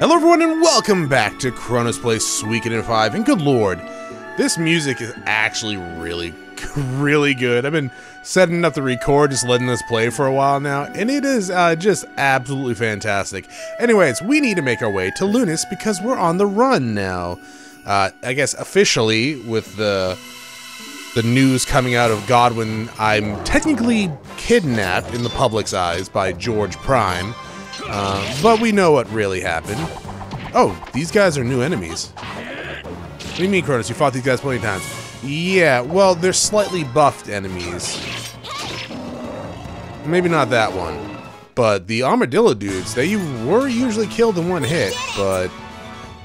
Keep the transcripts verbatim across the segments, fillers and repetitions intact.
Hello everyone and welcome back to Chronos Plays Suikoden five, and good lord, this music is actually really, really good. I've been setting up the record, just letting this play for a while now, and it is uh, just absolutely fantastic. Anyways, we need to make our way to Lunas because we're on the run now. Uh, I guess officially, with the the news coming out of Godwin, I'm technically kidnapped in the public's eyes by George Prime. Uh, but we know what really happened. Oh, these guys are new enemies. What do you mean, Chronos? You fought these guys plenty of times. Yeah, well, they're slightly buffed enemies. Maybe not that one. But the armadillo dudes, they were usually killed in one hit, but...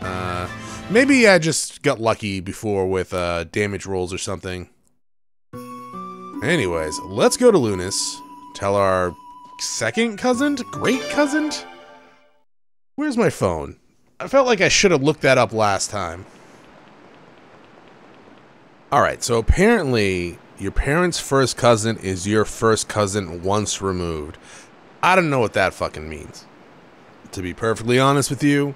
Uh, maybe I just got lucky before with uh, damage rolls or something. Anyways, let's go to Lunas. Tell our... second cousin? Great cousin? Where's my phone? I felt like I should have looked that up last time. Alright, so apparently your parents' first cousin is your first cousin once removed. I don't know what that fucking means. To be perfectly honest with you.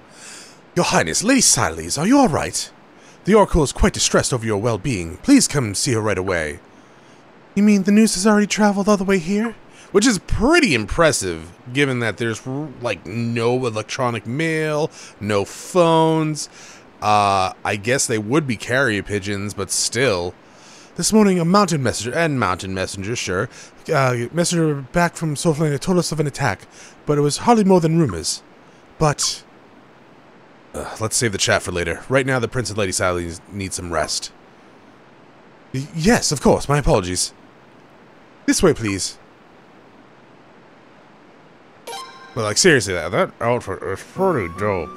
Your Highness, Lady Siles, are you alright? The Oracle is quite distressed over your well-being. Please come and see her right away. You mean the news has already traveled all the way here? Which is pretty impressive, given that there's, like, no electronic mail, no phones. Uh, I guess they would be carrier pigeons, but still. This morning, a mountain messenger, and mountain messenger, sure, uh, messenger back from Southland told us of an attack, but it was hardly more than rumors. But, uh, let's save the chat for later. Right now, the Prince and Lady Sally need some rest. Y- yes, of course, my apologies. This way, please. But, like, seriously, that, that outfit is pretty dope.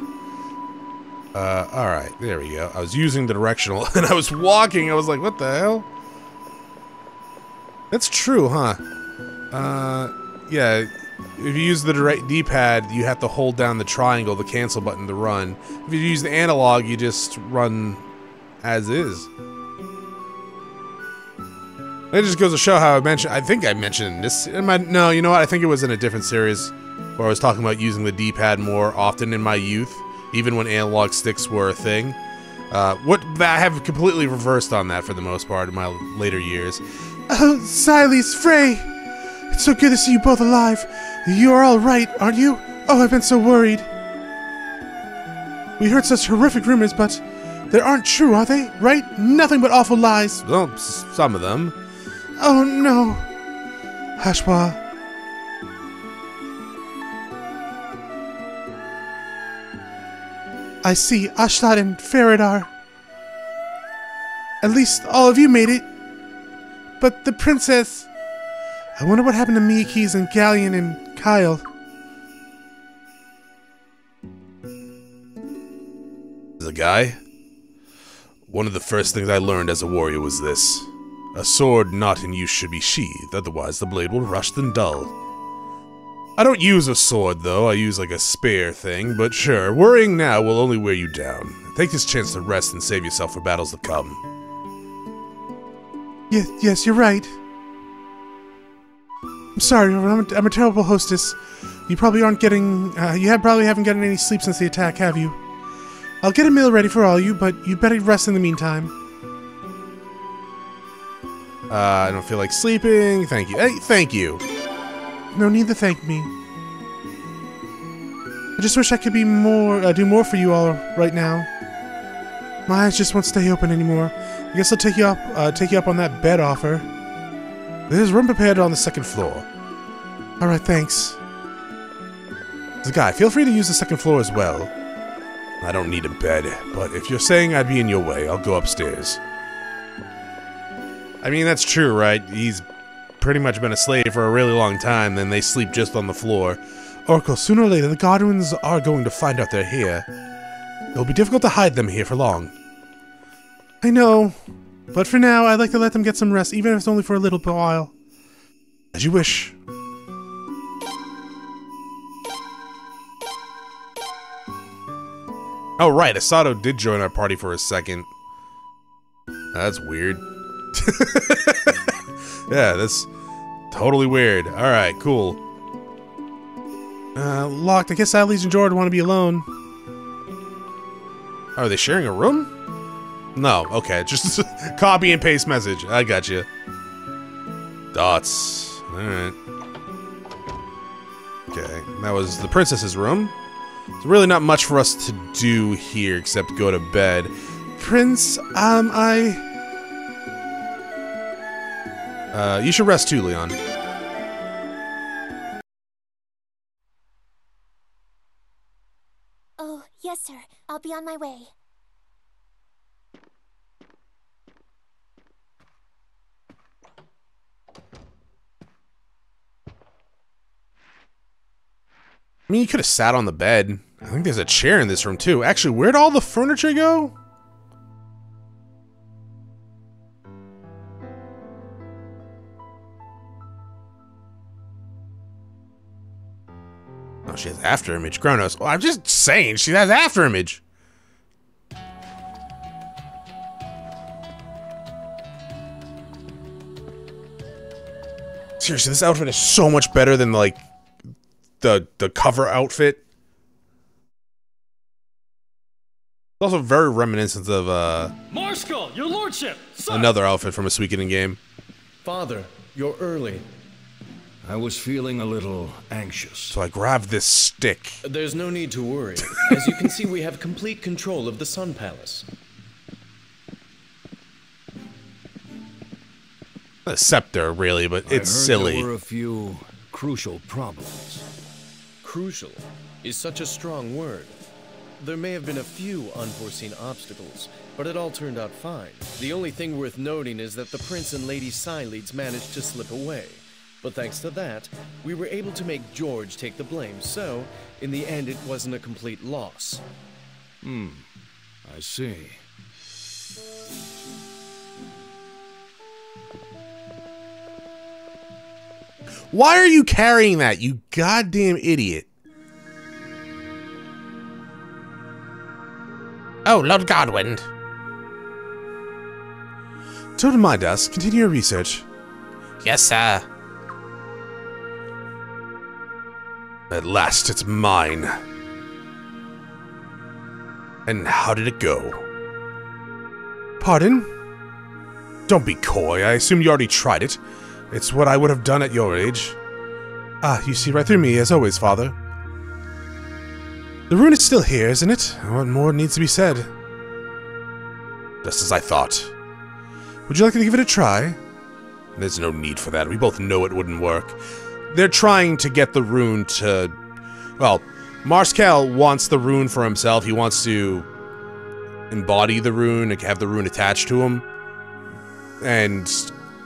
Uh, alright, there we go. I was using the directional, and I was walking, I was like, what the hell? That's true, huh? Uh, yeah, if you use the direct D-pad, you have to hold down the triangle, the cancel button, to run. If you use the analog, you just run as is. It just goes to show how I mentioned, I think I mentioned this, in my, no, you know what, I think it was in a different series. Where I was talking about using the D-pad more often in my youth, even when analog sticks were a thing. Uh, what I have completely reversed on that for the most part in my later years. Oh, Siles, Frey! It's so good to see you both alive. You are all right, aren't you? Oh, I've been so worried. We heard such horrific rumors, but they aren't true, are they? Right? Nothing but awful lies. Well, some of them. Oh, no. Hashwa. I see Ashlat and Faradar. At least all of you made it. But the princess... I wonder what happened to Miakis and Galleon and Kyle. Zegai? One of the first things I learned as a warrior was this. A sword not in use should be sheathed, otherwise the blade will rust and dull. I don't use a sword, though. I use, like, a spear thing, but sure, worrying now will only wear you down. Take this chance to rest and save yourself for battles to come. Yes, yes, you're right. I'm sorry, I'm a, I'm a terrible hostess. You probably aren't getting... Uh, you have, probably haven't gotten any sleep since the attack, have you? I'll get a meal ready for all you, but you better rest in the meantime. Uh, I don't feel like sleeping. Thank you. Hey, thank you. No need to thank me. I just wish I could be more, uh, do more for you all right now. My eyes just won't stay open anymore. I guess I'll take you up, uh, take you up on that bed offer. There's room prepared on the second floor. All right, thanks. Zegai, feel free to use the second floor as well. I don't need a bed, but if you're saying I'd be in your way, I'll go upstairs. I mean, that's true, right? He's pretty much been a slave for a really long time, then they sleep just on the floor. Orco, sooner or later, the Godwins are going to find out they're here. It'll be difficult to hide them here for long. I know, but for now, I'd like to let them get some rest, even if it's only for a little while. As you wish. Oh, right, Isato did join our party for a second. That's weird. Yeah, that's totally weird. Alright, cool. Uh, locked. I guess Alice and Jordan want to be alone. Are they sharing a room? No, okay, just copy and paste message. I got you. Dots. Alright. Okay, that was the princess's room. There's really not much for us to do here except go to bed. Prince, um, I... Uh, you should rest too, Lyon. Oh, yes, sir. I'll be on my way. I mean, you could have sat on the bed. I think there's a chair in this room, too. Actually, where'd all the furniture go? Oh, she has after image. Chronos. Well, I'm just saying, she has after image. Seriously, this outfit is so much better than, like, the the cover outfit. It's also very reminiscent of uh Marshal, your lordship. Sir. Another outfit from a Suikoden game. Father, you're early. I was feeling a little anxious. So I grabbed this stick. There's no need to worry. As you can see, we have complete control of the Sun Palace. A scepter, really, but it's silly. I heard there were a few crucial problems. Crucial is such a strong word. There may have been a few unforeseen obstacles, but it all turned out fine. The only thing worth noting is that the Prince and Lady Siles managed to slip away. But thanks to that, we were able to make George take the blame, so in the end it wasn't a complete loss. Hmm, I see. Why are you carrying that, you goddamn idiot? Oh, Lord Godwin. Turn to my desk, continue your research. Yes, sir. At last, it's mine. And how did it go? Pardon? Don't be coy. I assume you already tried it. It's what I would have done at your age. Ah, you see right through me, as always, Father. The rune is still here, isn't it? What more needs to be said? Just as I thought. Would you like to give it a try? There's no need for that. We both know it wouldn't work. They're trying to get the rune to... Well, Marskal wants the rune for himself. He wants to embody the rune, have the rune attached to him. And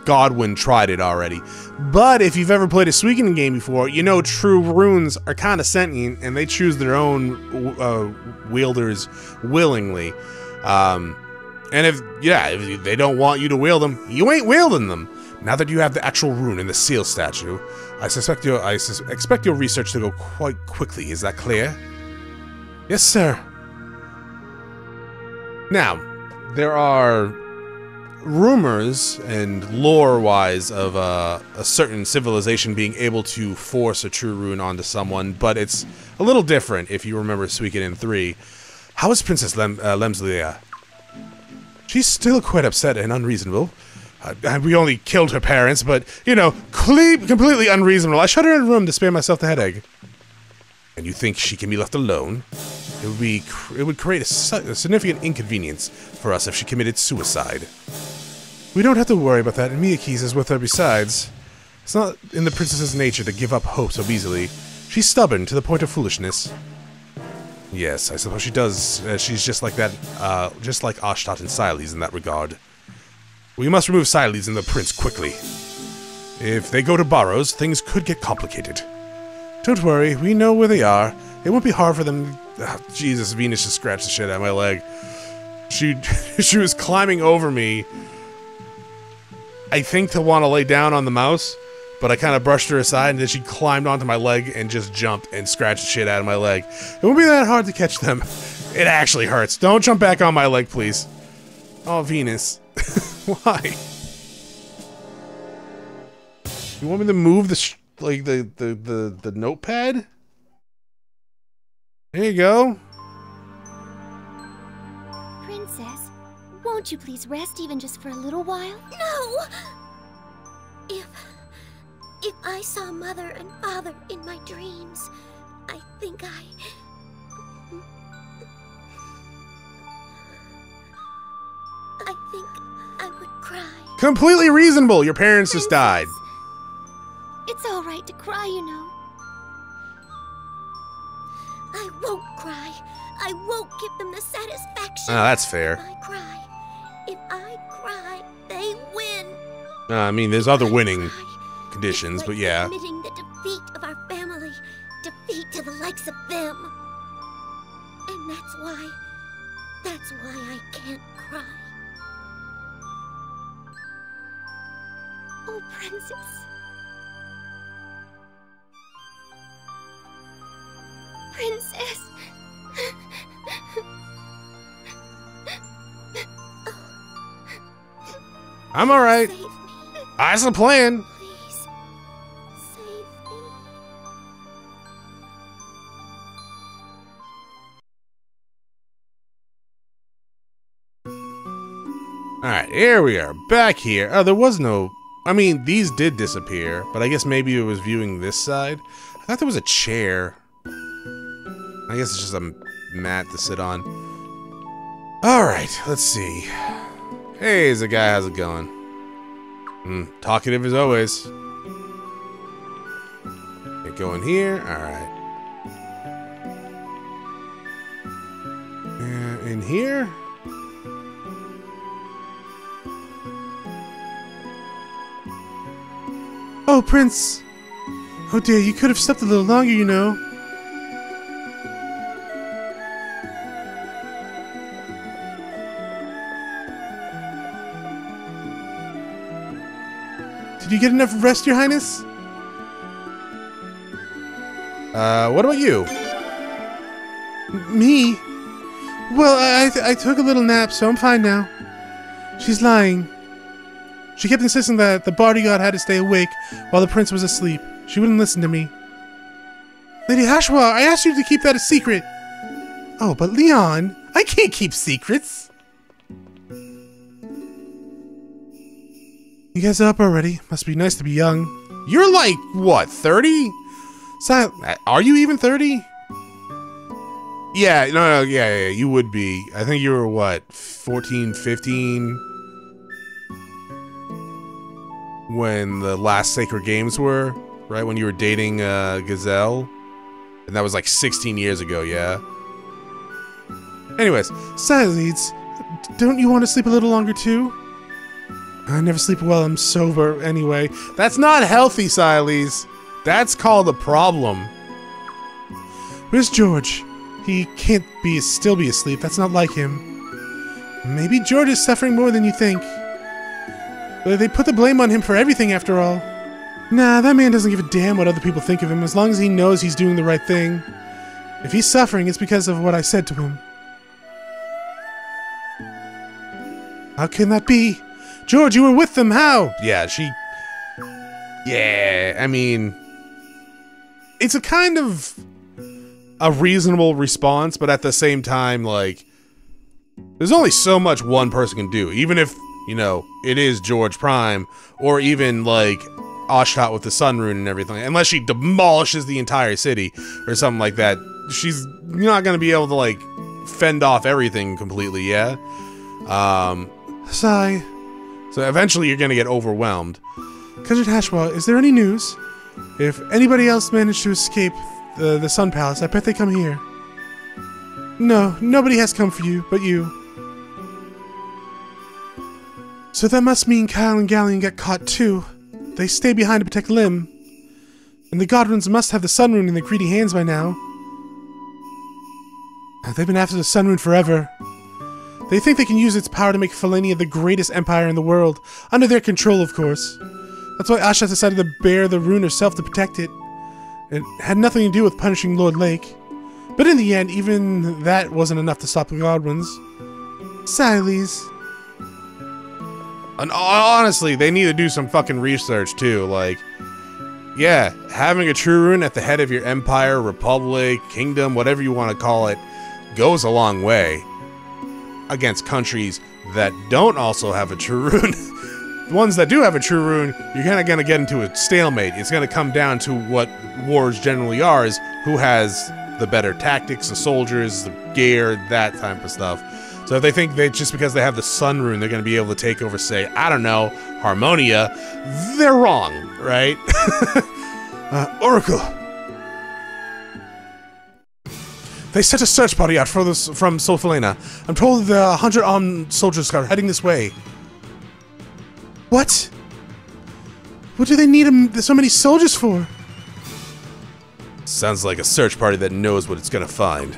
Godwin tried it already. But if you've ever played a Suikoden game before, you know true runes are kind of sentient, and they choose their own uh, wielders willingly. Um, and if, yeah, if they don't want you to wield them, you ain't wielding them. Now that you have the actual rune and the seal statue, I suspect your I sus expect your research to go quite quickly. Is that clear? Yes, sir. Now, there are rumors and lore-wise of uh, a certain civilization being able to force a true rune onto someone, but it's a little different if you remember Suikoden three. How is Princess Lem uh, Lymsleia? She's still quite upset and unreasonable. Uh, we only killed her parents, but, you know, completely unreasonable. I shut her in a room to spare myself the headache. And you think she can be left alone? It would, be cr it would create a, su a significant inconvenience for us if she committed suicide. We don't have to worry about that, and Miakis is with her besides. It's not in the princess's nature to give up hope so easily. She's stubborn to the point of foolishness. Yes, I suppose she does. Uh, she's just like that, uh, just like Ashlat and Siles in that regard. We must remove Siles and the prince quickly. If they go to Barows, things could get complicated. Don't worry, we know where they are. It won't be hard for them. Oh, Jesus, Venus just scratched the shit out of my leg. She, she was climbing over me. I think to want to lay down on the mouse, but I kind of brushed her aside, and then she climbed onto my leg and just jumped and scratched the shit out of my leg. It won't be that hard to catch them. It actually hurts. Don't jump back on my leg, please. Oh, Venus. Why? You want me to move the sh like the, the the the notepad? There you go. Princess. Won't you please rest even just for a little while? No! If... if I saw Mother and Father in my dreams, I think I... I think I would cry. Completely reasonable! Your parents Princess, just died. It's alright to cry, you know. I won't cry. I won't give them the satisfaction. Oh, that's fair. If I cry, if I cry, they win. Uh, I mean, there's other winning conditions, but yeah. Admitting the defeat of our family, defeat to the likes of them. And that's why, that's why I can't cry. Oh, Princess. Princess. I'm all right. That's the plan. Please save me. All right, here we are, back here. Oh, there was no. I mean, these did disappear, but I guess maybe it was viewing this side. I thought there was a chair. I guess it's just a mat to sit on. Alright, let's see. Hey, Zegai, how's it going? Mm, talkative as always. Okay, go in here. Alright. Uh, in here? Oh, Prince! Oh dear, you could have slept a little longer, you know. Did you get enough rest, Your Highness? Uh, what about you? M me? Well, I, I, I took a little nap, so I'm fine now. She's lying. She kept insisting that the bodyguard had to stay awake while the prince was asleep. She wouldn't listen to me. Lady Hashwa, I asked you to keep that a secret. Oh, but Lyon, I can't keep secrets. You guys are up already? Must be nice to be young. You're like, what, thirty? Sil are you even thirty? Yeah, no, no, yeah, yeah, you would be. I think you were, what, fourteen, fifteen? When the last Sacred Games were, right? When you were dating uh, Gazelle? And that was like sixteen years ago, yeah? Anyways, Siles, don't you want to sleep a little longer too? I never sleep well, I'm sober anyway. That's not healthy, Siles. That's called a problem. Where's George? He can't be still be asleep. That's not like him. Maybe George is suffering more than you think. But they put the blame on him for everything after all. Nah, that man doesn't give a damn what other people think of him as long as he knows he's doing the right thing. If he's suffering, it's because of what I said to him. How can that be? George, you were with them, how? Yeah, she... Yeah, I mean... It's a kind of... a reasonable response, but at the same time, like... There's only so much one person can do, even if, you know, it is George Prime, or even, like, Ashlat with the Sun Rune and everything. Unless she demolishes the entire city, or something like that, she's not gonna be able to, like, fend off everything completely, yeah? Um... Sigh... So eventually you're going to get overwhelmed. Cousin Hashwa, is there any news? If anybody else managed to escape the, the Sun Palace, I bet they come here. No, nobody has come for you, but you. So that must mean Kyle and Galleon got caught too. They stay behind to protect Lym. And the Godwins must have the Sun Rune in their greedy hands by now. They've been after the Sun Rune forever. They think they can use its power to make Falenia the greatest empire in the world. Under their control, of course. That's why Ashlat decided to bear the rune herself to protect it. It had nothing to do with punishing Lord Lake. But in the end, even that wasn't enough to stop the Godwins. Siles. And honestly, they need to do some fucking research, too. Like, yeah, having a true rune at the head of your empire, republic, kingdom, whatever you want to call it, goes a long way. against countries that don't also have a true rune. The ones that do have a true rune, you're kind of going to get into a stalemate. It's going to come down to what wars generally are, is who has the better tactics, the soldiers, the gear, that type of stuff. So if they think that just because they have the Sun Rune, they're going to be able to take over, say, I don't know, Harmonia, they're wrong, right? uh, Oracle. They sent a search party out for this, from Sol-Falena. I'm told the hundred armed soldiers are heading this way. What? What do they need so many soldiers for? Sounds like a search party that knows what it's going to find.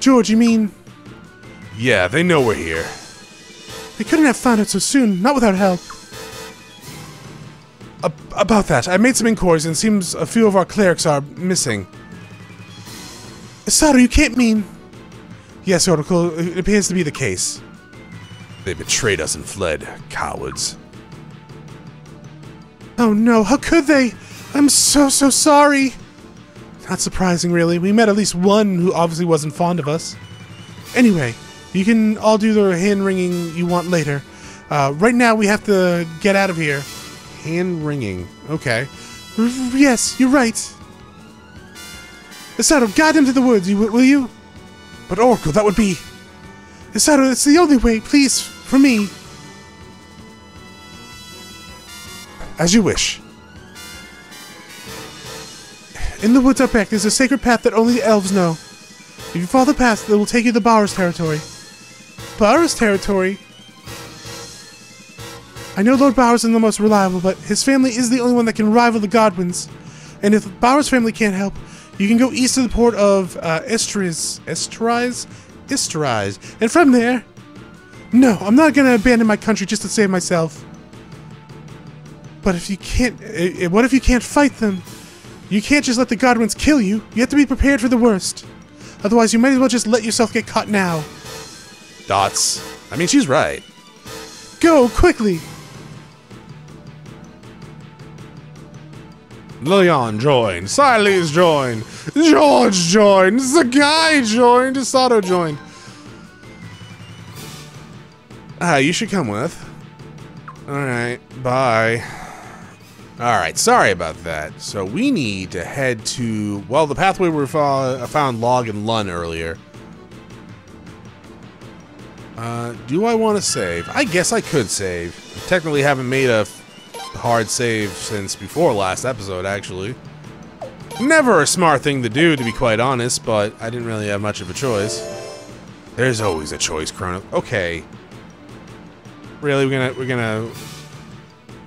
George, you mean? Yeah, they know we're here. They couldn't have found it so soon, not without help. A about that, I made some inquiries and it seems a few of our clerics are missing. Isato, you can't mean... Yes, Oracle, it appears to be the case. They betrayed us and fled, cowards. Oh no, how could they? I'm so, so sorry. Not surprising, really. We met at least one who obviously wasn't fond of us. Anyway, you can all do the hand-wringing you want later. Uh, right now, we have to get out of here. Hand-wringing. Okay. R yes, you're right. Isato, guide him to the woods, you, will you? But Oracle, that would be... Isato, that's the only way, please, for me. As you wish. In the woods up back, there's a sacred path that only the elves know. If you follow the path, it will take you to Barows territory. Barows territory? I know Lord Barows isn't the most reliable, but his family is the only one that can rival the Godwins. And if Barows' family can't help, you can go east to the port of uh, Estrise. Estrise? Estrise. And from there... No, I'm not going to abandon my country just to save myself. But if you can't... Uh, what if you can't fight them? You can't just let the Godwins kill you. You have to be prepared for the worst. Otherwise, you might as well just let yourself get caught now. Dots. I mean, she's right. Go, quickly! Lyon joined. Siles joined. George joined. Zegai joined. Isato joined. Ah, you should come with. Alright, bye. Alright, sorry about that. So we need to head to, well, the pathway where we found Log and Lun earlier. Uh, do I want to save? I guess I could save. I technically haven't made a hard save since before last episode, actually. Never a smart thing to do, to be quite honest, but I didn't really have much of a choice. There's always a choice, Chronos. Okay. Really, we're gonna, we're gonna...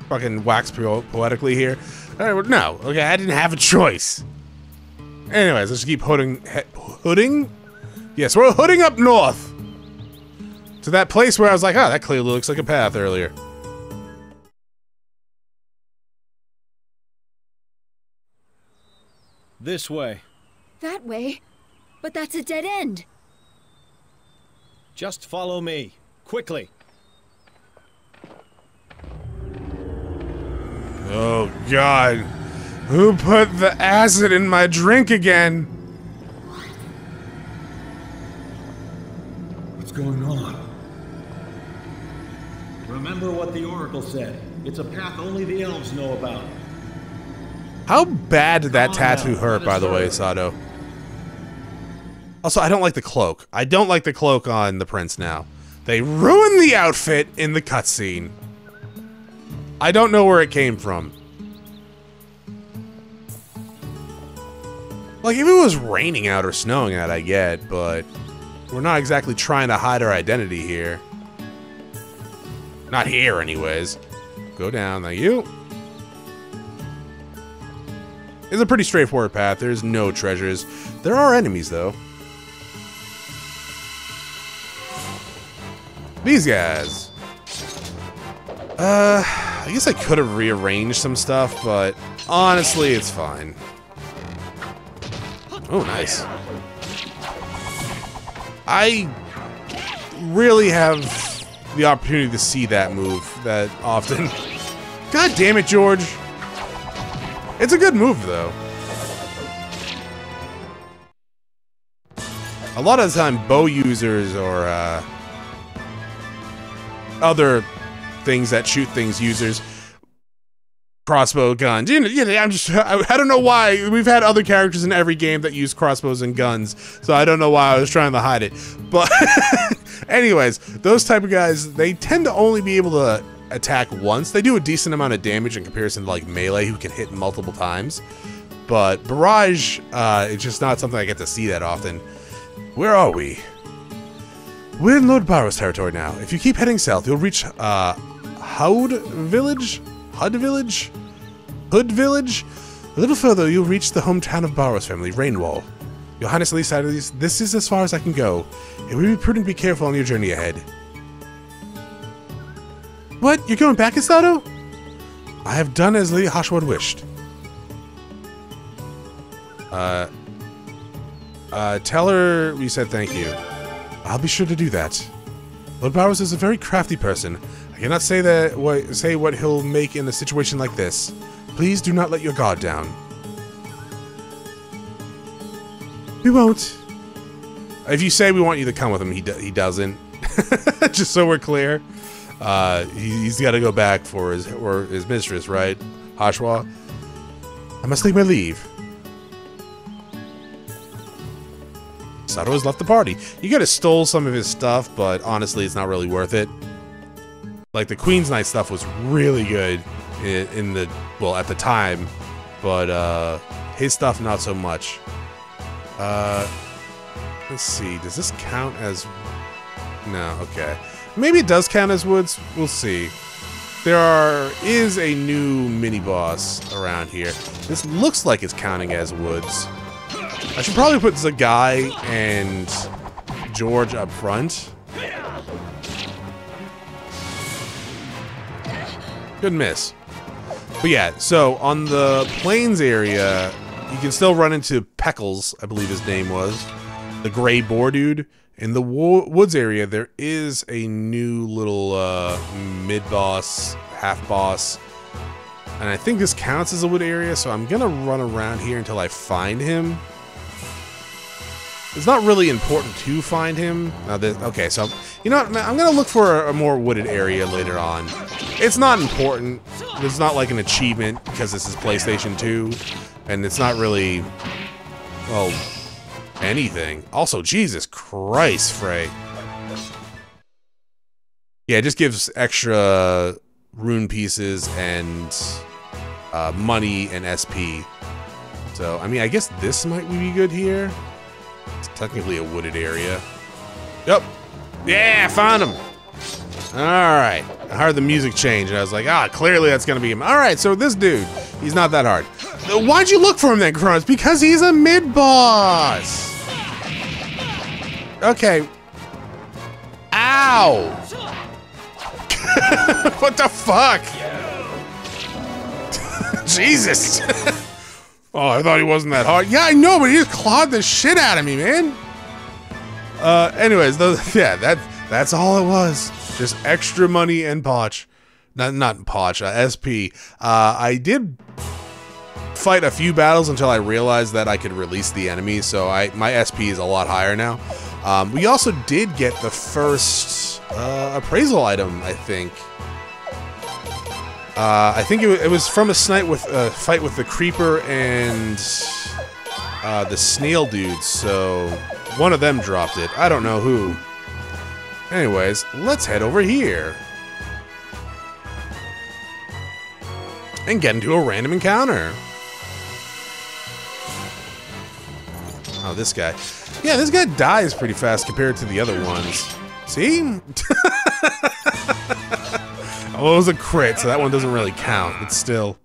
fucking wax po poetically here. Uh, no, okay, I didn't have a choice. Anyways, let's keep hooding, hooding? Yes, we're hooding up north to that place where I was like, oh, that clearly looks like a path earlier. This way. That way? But that's a dead end. Just follow me, quickly. Oh, God. Who put the acid in my drink again? What's going on? Remember what the Oracle said. It's a path only the elves know about. How bad did that tattoo hurt, by the way, Isato? Also, I don't like the cloak. I don't like the cloak on the prince now. They ruined the outfit in the cutscene. I don't know where it came from. Like, if it was raining out or snowing out, I get, but we're not exactly trying to hide our identity here. Not here, anyways. Go down, thank you. It's a pretty straightforward path. There's no treasures. There are enemies, though. These guys. Uh, I guess I could have rearranged some stuff, but honestly, it's fine. Oh, nice. I really have the opportunity to see that move that often. God damn it, George. It's a good move, though. a lot of the time bow users or uh, other things that shoot things users, crossbow guns. You know, you know, I'm just, I, I don't know why. We've had other characters in every game that use crossbows and guns, so I don't know why I was trying to hide it. But anyways, those type of guys, they tend to only be able to attack once. They do a decent amount of damage in comparison to like melee, who can hit multiple times. But barrage, uh, it's just not something I get to see that often. Where are we? We're in Lord Barows territory now. If you keep heading south, you'll reach uh, Houd Village? Hud Village? Hood Village? A little further, you'll reach the hometown of Barows family, Rainwall. Your Highness, at least out of these, this is as far as I can go. It would be prudent to be careful on your journey ahead. What? You're going back, Isato? I have done as Lady Hashwa wished. Uh, uh, tell her we said thank you. I'll be sure to do that. Lord Barows is a very crafty person. I cannot say that what say what he'll make in a situation like this. Please do not let your guard down. We won't. If you say we want you to come with him, he do he doesn't. Just so we're clear, uh, he, he's got to go back for his or his mistress, right, Hashwa? I must take my leave. Sato has left the party. You could have stole some of his stuff, but honestly, it's not really worth it. Like the Queen's Knight stuff was really good in, in the well at the time, but uh, his stuff not so much. Uh, let's see. Does this count as? No. Okay. Maybe it does count as woods. We'll see. There are, is a new mini boss around here. This looks like it's counting as woods. I should probably put Zegai and George up front. Good miss. But yeah, so on the plains area, you can still run into Peckles, I believe his name was, the gray boar dude. In the wo woods area, there is a new little uh, mid-boss, half-boss, and I think this counts as a wood area, so I'm gonna run around here until I find him. It's not really important to find him. Now this, okay, so you know what, I'm gonna look for a, a more wooded area later on. It's not important. It's not like an achievement because this is PlayStation two, and it's not really, well, anything. Also, Jesus Christ, Frey. Yeah, it just gives extra rune pieces and uh, money and S P. So I mean, I guess this might be good here. It's technically a wooded area. Yep. Yeah, found him. All right. I heard the music change, and I was like, ah, clearly that's going to be him. All right, so this dude, he's not that hard. Why'd you look for him then, Chronos? Because he's a mid-boss. Okay. Ow. What the fuck? Jesus. Oh, I thought he wasn't that hard. Yeah, I know, but he just clawed the shit out of me, man. Uh, anyways, those, yeah, that that's all it was. Just extra money and potch. Not, not potch, uh, S P. Uh, I did fight a few battles until I realized that I could release the enemy, so I my S P is a lot higher now. Um, we also did get the first uh, appraisal item, I think. Uh, I think it, it was from a snipe with a uh, fight with the creeper and uh, the snail dude. So one of them dropped it. I don't know who. Anyways, let's head over here and get into a random encounter. Oh, this guy. Yeah, this guy dies pretty fast compared to the other ones. See? Well, it was a crit, so that one doesn't really count, but still.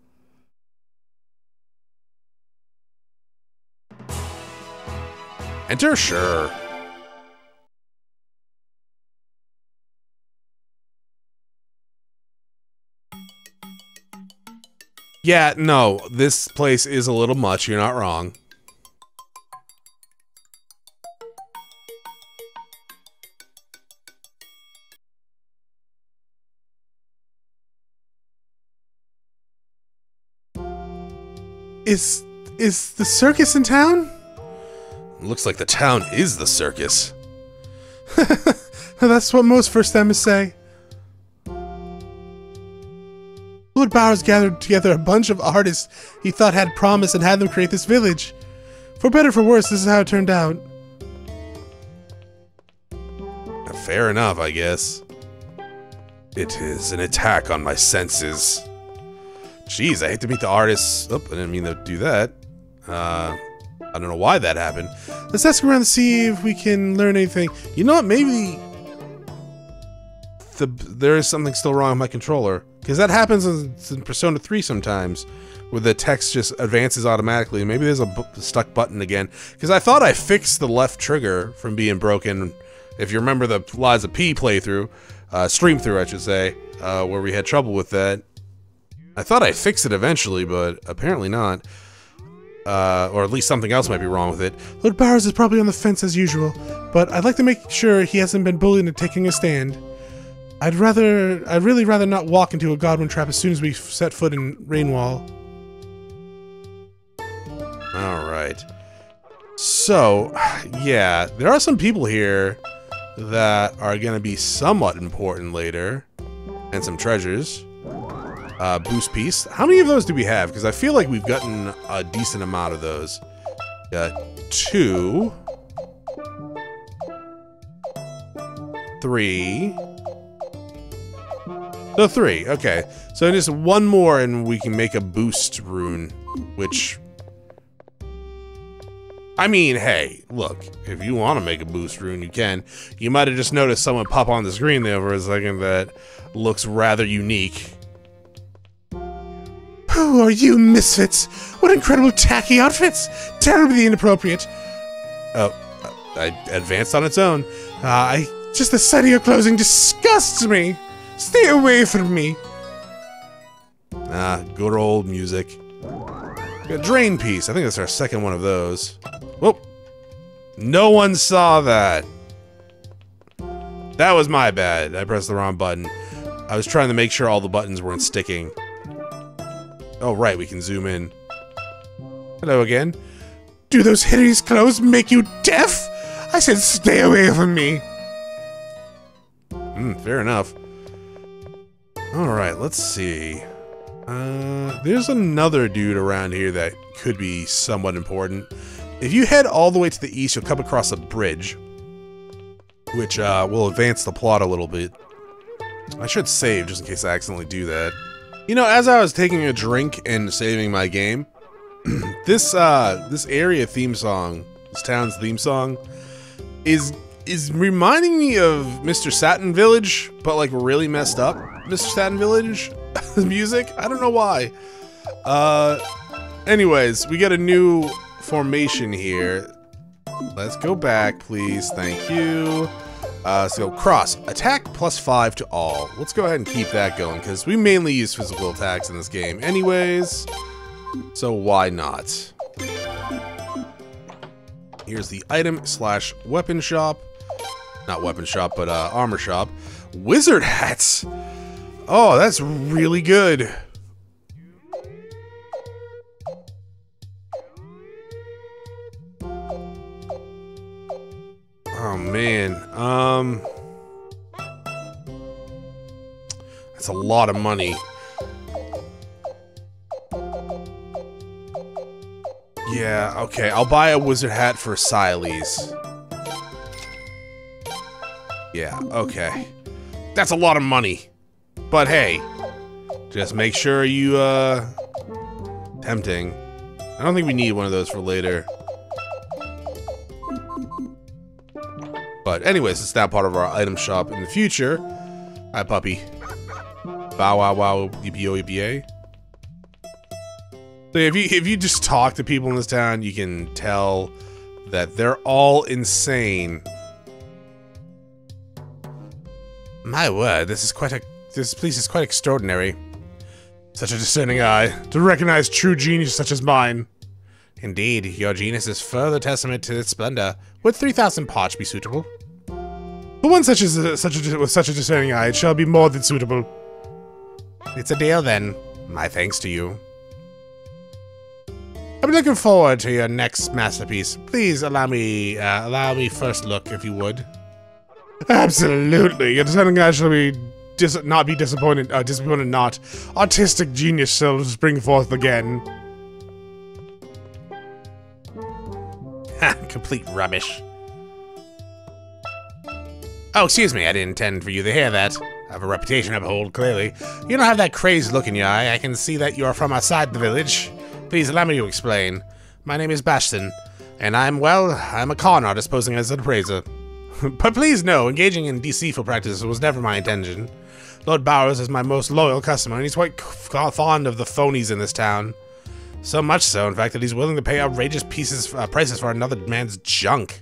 Enter? Sure. Yeah, no, this place is a little much, you're not wrong. Is is the circus in town? Looks like the town is the circus. That's what most first timers say. Lord Bowers gathered together a bunch of artists he thought had promise and had them create this village. For better or for worse, this is how it turned out. Fair enough, I guess. It is an attack on my senses. Jeez, I hate to meet the artists. Oop, I didn't mean to do that. Uh, I don't know why that happened. Let's ask around and see if we can learn anything. You know what, maybe... The, there is something still wrong with my controller. Because that happens in, in Persona three sometimes, where the text just advances automatically. Maybe there's a b stuck button again. Because I thought I fixed the left trigger from being broken. If you remember the Liza P playthrough, uh, stream through, I should say, uh, where we had trouble with that. I thought I fixed it eventually, but apparently not. Uh, or at least something else might be wrong with it. Lord Bowers is probably on the fence as usual, but I'd like to make sure he hasn't been bullied into taking a stand. I'd rather, I'd really rather not walk into a Godwin trap as soon as we set foot in Rainwall. Alright. So, yeah, there are some people here that are going to be somewhat important later. And some treasures. Uh, boost piece. How many of those do we have? Because I feel like we've gotten a decent amount of those. Uh, two. Three. No, three. Okay. So just one more and we can make a boost rune. Which... I mean, hey, look, if you want to make a boost rune, you can. You might have just noticed someone pop on the screen there for a second that looks rather unique. Who are you misfits? What incredible tacky outfits! Terribly inappropriate! Oh, I advanced on its own. Uh, I just the sight of your clothing disgusts me! Stay away from me! Ah, good old music. A drain piece. I think that's our second one of those. Whoop. No one saw that. That was my bad. I pressed the wrong button. I was trying to make sure all the buttons weren't sticking. Oh, right. We can zoom in. Hello again. Do those hideous clothes make you deaf? I said stay away from me. Hmm, fair enough. Alright, let's see. Uh, there's another dude around here that could be somewhat important. If you head all the way to the east, you'll come across a bridge, which uh, will advance the plot a little bit. I should save just in case I accidentally do that. You know, as I was taking a drink and saving my game, this uh, this area theme song, this town's theme song, is is reminding me of Mister Saturn Village, but like really messed up Mister Saturn Village. The music? I don't know why. Uh, anyways, we got a new formation here. Let's go back, please. Thank you. Uh, so cross. Attack plus five to all. Let's go ahead and keep that going, because we mainly use physical attacks in this game anyways. So why not? Here's the item slash weapon shop. Not weapon shop, but uh, armor shop. Wizard hats! Oh, that's really good. Oh man, um, that's a lot of money. Yeah, okay, I'll buy a wizard hat for Siles. Yeah, okay, that's a lot of money. But hey, just make sure you, uh, tempting. I don't think we need one of those for later. But anyways, it's now part of our item shop in the future. Hi, puppy. Bow wow wow, yippee-o yippee-ay. So if you, if you just talk to people in this town, you can tell that they're all insane. My word, this is quite a... This place is quite extraordinary. Such a discerning eye to recognize true genius such as mine. Indeed, your genius is further testament to its splendor. Would three thousand parts be suitable? For one such as uh, such a, with such a discerning eye, it shall be more than suitable. It's a deal, then. My thanks to you. I'm looking forward to your next masterpiece. Please allow me, uh, allow me first look, if you would. Absolutely, your discerning eye shall be dis not be disappointed. Uh, disappointed not. Artistic genius shall spring forth again. Ha! Complete rubbish. Oh, excuse me, I didn't intend for you to hear that. I have a reputation to uphold, clearly. You don't have that crazed look in your eye. I can see that you are from outside the village. Please allow me to explain. My name is Bastion, and I'm, well, I'm a con artist posing as an appraiser. But please know, engaging in deceitful practices was never my intention. Lord Barows is my most loyal customer, and he's quite fond of the phonies in this town. So much so, in fact, that he's willing to pay outrageous pieces, uh, prices for another man's junk.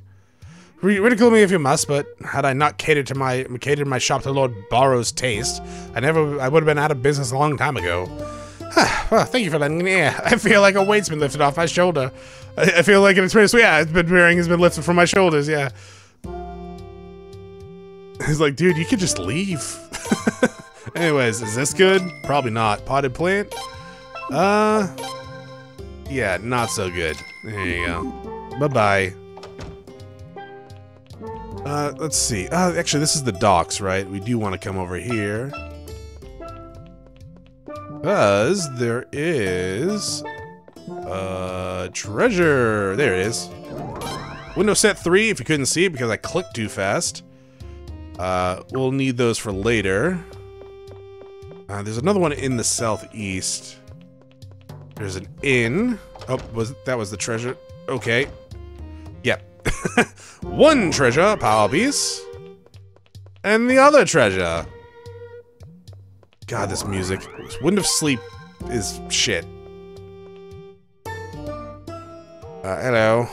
Ridicule me if you must, but had I not catered to my catered my shop to Lord Barows' taste, I never I would have been out of business a long time ago. Well, thank you for letting me hear. I feel like a weight's been lifted off my shoulder. I, I feel like an experience. Yeah, it's been bearing has been lifted from my shoulders. Yeah. He's like, dude, you could just leave. Anyways, is this good? Probably not. Potted plant. Uh. Yeah, not so good. There you go. Bye bye. Uh, let's see. Uh, actually, this is the docks, right? We do want to come over here. Because there is... Uh, treasure! There it is. Window set three, if you couldn't see it because I clicked too fast. Uh, we'll need those for later. Uh, there's another one in the southeast. There's an inn. Oh, was that was the treasure. Okay. Yep. Yeah. One treasure, power piece. And the other treasure. God, this music. This Wind of Sleep is shit. Uh, hello.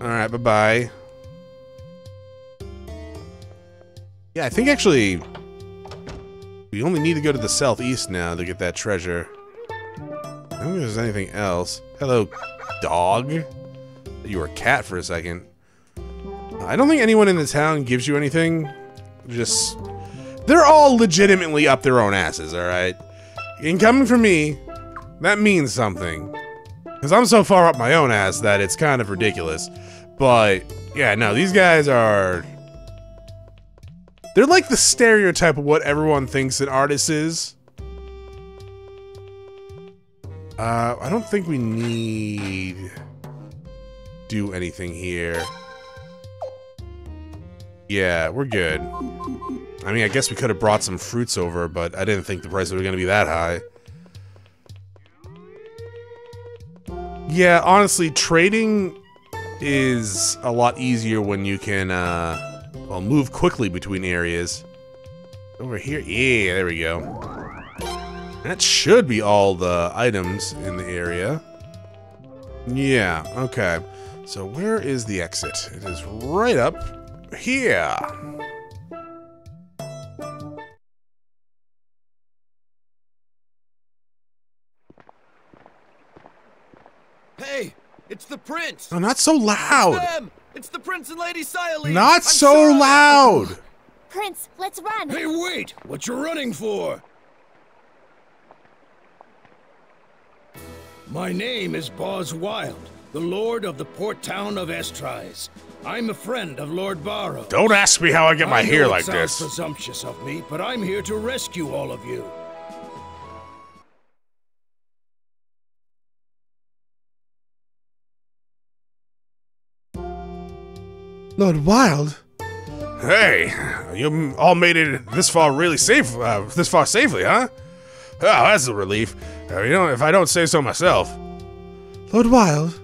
Alright, bye-bye. Yeah, I think actually... we only need to go to the southeast now to get that treasure. I don't think there's anything else. Hello, dog. You were a cat for a second. I don't think anyone in the town gives you anything. Just... they're all legitimately up their own asses, alright? And coming from me, that means something. Because I'm so far up my own ass that it's kind of ridiculous. But, yeah, no, these guys are... they're like the stereotype of what everyone thinks an artist is. Uh, I don't think we need... to do anything here. Yeah, we're good. I mean, I guess we could have brought some fruits over, but I didn't think the prices were going to be that high. Yeah, honestly, trading is a lot easier when you can, uh, well, move quickly between areas. Over here? Yeah, there we go. That should be all the items in the area. Yeah, okay. So where is the exit? It is right up here. Hey, it's the prince! Oh, not so loud! It's them! It's the prince and Lady Sally! Not I'm so sorry. Loud! Prince, let's run! Hey, wait! What you running for? My name is Boz Wilde, the lord of the port town of Estrise. I'm a friend of Lord Barows. Don't ask me how I get my I know hair it like sounds this. Presumptuous of me, but I'm here to rescue all of you. Lord Wilde. Hey, you all made it this far really safe, uh, this far safely, huh? Oh, that's a relief. Uh, you know, if I don't say so myself. Lord Wilde,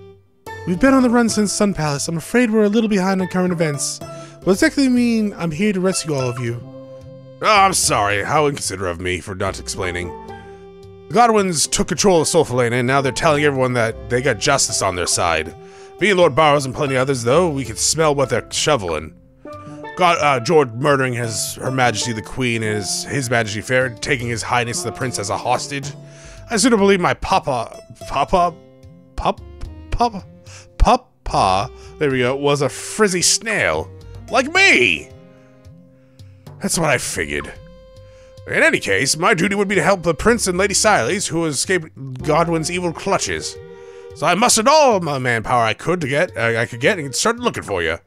we've been on the run since Sun Palace. I'm afraid we're a little behind on current events. What exactly mean I'm here to rescue all of you? Oh, I'm sorry. How inconsiderate of me for not explaining. The Godwins took control of Sol-Falena, and now they're telling everyone that they got justice on their side. Me and Lord Barows and plenty others, though, we can smell what they're shoveling. God, uh, George murdering his Her Majesty the Queen and his, his Majesty Fair, taking His Highness the Prince as a hostage. I sooner believe my papa, papa, pop, papa, papa, there we go, was a frizzy snail. Like me! That's what I figured. In any case, my duty would be to help the Prince and Lady Siles, who escaped Godwin's evil clutches. So I mustered all my manpower I could to get, uh, I could get, and started looking for you.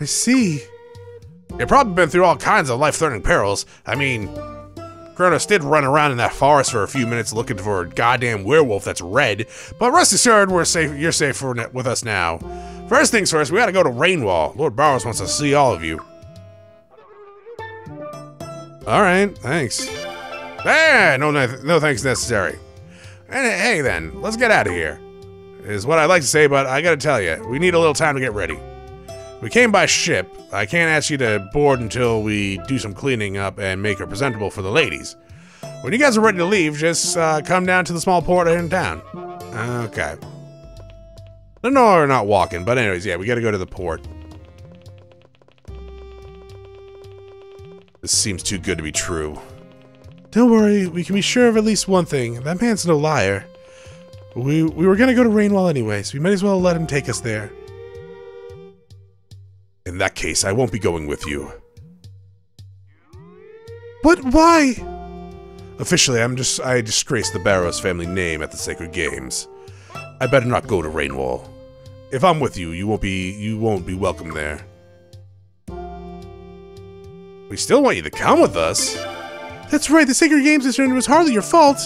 I see. You've probably been through all kinds of life-threatening perils. I mean, Chronos did run around in that forest for a few minutes looking for a goddamn werewolf that's red, but rest assured we're safe, you're safe for, with us now. First things first, we gotta go to Rainwall. Lord Barows wants to see all of you. Alright, thanks. Ah, no, no thanks necessary. And hey then, let's get out of here. Is what I'd like to say, but I gotta tell you, we need a little time to get ready. We came by ship. I can't ask you to board until we do some cleaning up and make her presentable for the ladies. When you guys are ready to leave, just uh, come down to the small port in town. Okay. No, we're not walking, but anyways, yeah, we gotta go to the port. This seems too good to be true. Don't worry, we can be sure of at least one thing. That man's no liar. We, we were gonna go to Rainwall anyways. We might as well let him take us there. In that case, I won't be going with you. But why? Officially, I'm just, I disgraced the Barows family name at the Sacred Games. I better not go to Rainwall. If I'm with you, you won't be, you won't be welcome there. We still want you to come with us. That's right, the Sacred Games incident was hardly your fault.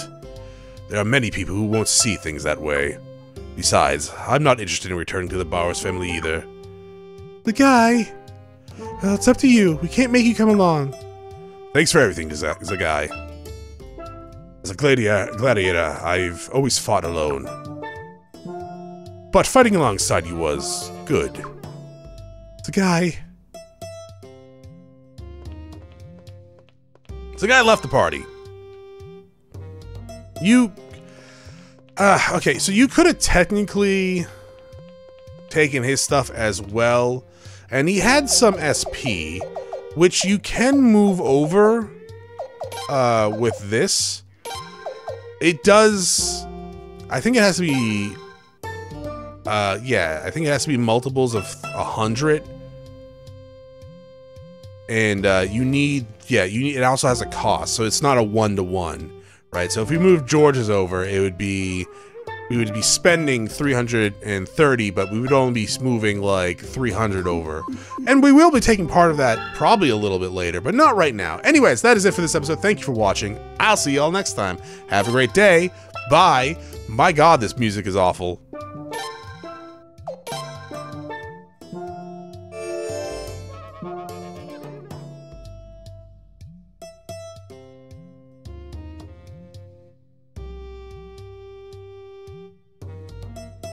There are many people who won't see things that way. Besides, I'm not interested in returning to the Barows family either. The guy. Well, it's up to you. We can't make you come along. Thanks for everything, Zegai. As a gladiator, I've always fought alone. But fighting alongside you was good. Zegai. Zegai left the party. You... Uh, okay, so you could have technically taken his stuff as well. And he had some S P, which you can move over uh, with this. It does... I think it has to be... Uh, yeah, I think it has to be multiples of one hundred. And uh, you need... Yeah, you need, it also has a cost, so it's not a one-to-one, right? So if we move George's over, it would be... We would be spending three hundred thirty, but we would only be moving like three hundred over. And we will be taking part of that probably a little bit later, but not right now. Anyways, that is it for this episode. Thank you for watching. I'll see y'all next time. Have a great day. Bye. My God, this music is awful.